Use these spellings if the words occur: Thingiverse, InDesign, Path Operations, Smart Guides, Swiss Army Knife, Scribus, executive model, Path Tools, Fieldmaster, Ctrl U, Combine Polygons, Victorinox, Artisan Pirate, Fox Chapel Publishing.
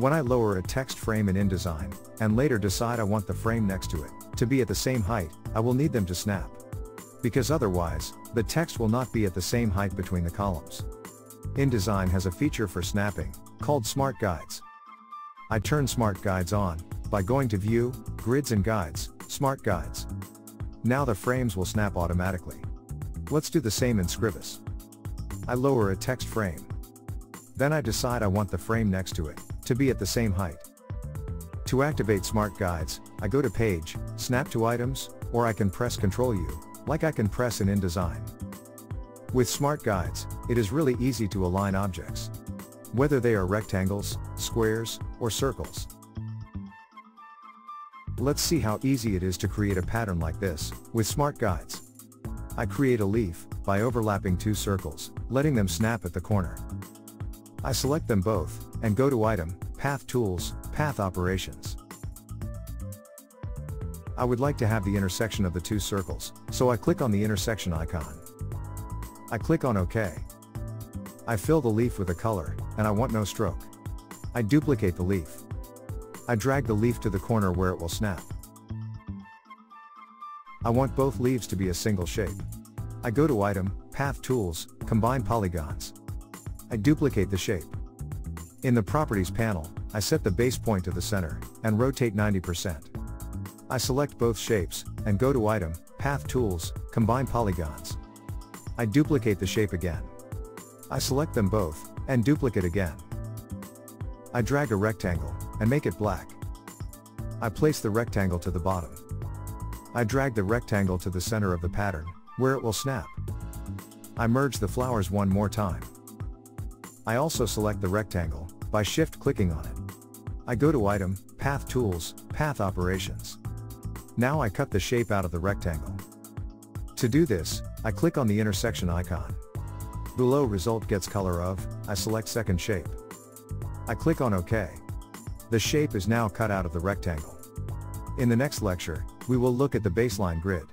When I lower a text frame in InDesign, and later decide I want the frame next to it to be at the same height, I will need them to snap. Because otherwise, the text will not be at the same height between the columns. InDesign has a feature for snapping, called Smart Guides. I turn Smart Guides on by going to View, Grids and Guides, Smart Guides. Now the frames will snap automatically. Let's do the same in Scribus. I lower a text frame. Then I decide I want the frame next to it to be at the same height. To activate Smart Guides, I go to Page, Snap to Items, or I can press Ctrl U, like I can press in InDesign. With Smart Guides, it is really easy to align objects, whether they are rectangles, squares, or circles. Let's see how easy it is to create a pattern like this with Smart Guides. I create a leaf by overlapping two circles, letting them snap at the corner. I select them both, and go to Item, Path Tools, Path Operations. I would like to have the intersection of the two circles, so I click on the intersection icon. I click on OK. I fill the leaf with a color, and I want no stroke. I duplicate the leaf. I drag the leaf to the corner where it will snap. I want both leaves to be a single shape. I go to Item, Path Tools, Combine Polygons. I duplicate the shape. In the Properties panel, I set the base point to the center, and rotate 90%. I select both shapes, and go to Item, Path Tools, Combine Polygons. I duplicate the shape again. I select them both, and duplicate again. I drag a rectangle, and make it black. I place the rectangle to the bottom. I drag the rectangle to the center of the pattern, where it will snap. I merge the flowers one more time. I also select the rectangle, by shift-clicking on it. I go to Item, Path Tools, Path Operations. Now I cut the shape out of the rectangle. To do this, I click on the intersection icon. Below result gets color of, I select second shape. I click on OK. The shape is now cut out of the rectangle. In the next lecture, we will look at the baseline grid.